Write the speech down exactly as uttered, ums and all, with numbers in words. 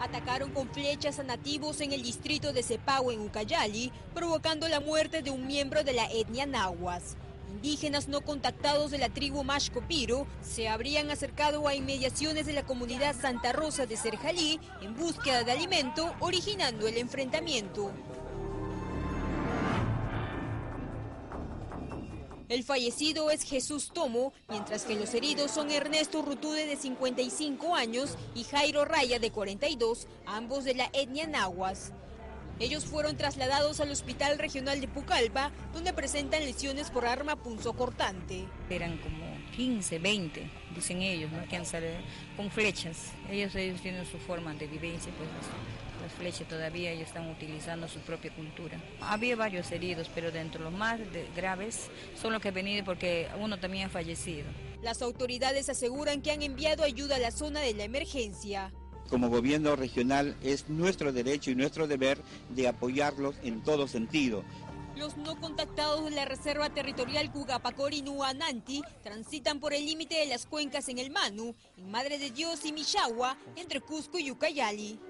atacaron con flechas a nativos en el distrito de Cepau, en Ucayali, provocando la muerte de un miembro de la etnia nahuas. Indígenas no contactados de la tribu Mashco-piro se habrían acercado a inmediaciones de la comunidad Santa Rosa de Serjalí en búsqueda de alimento, originando el enfrentamiento. El fallecido es Jesús Tomo, mientras que los heridos son Ernesto Rutude, de cincuenta y cinco años, y Jairo Raya, de cuarenta y dos, ambos de la etnia nahuas. Ellos fueron trasladados al Hospital Regional de Pucallpa, donde presentan lesiones por arma punzocortante. Eran como quince, veinte, dicen ellos, ¿no?, que han salido con flechas. Ellos, ellos tienen su forma de vivencia, pues las, las flechas todavía ellos están utilizando su propia cultura. Había varios heridos, pero dentro de los más de, graves son los que han venido, porque uno también ha fallecido. Las autoridades aseguran que han enviado ayuda a la zona de la emergencia. Como gobierno regional es nuestro derecho y nuestro deber de apoyarlos en todo sentido. Los no contactados de la Reserva Territorial Cugapacor y Nuananti transitan por el límite de las cuencas en el Manu, en Madre de Dios y Mishagua, entre Cusco y Ucayali.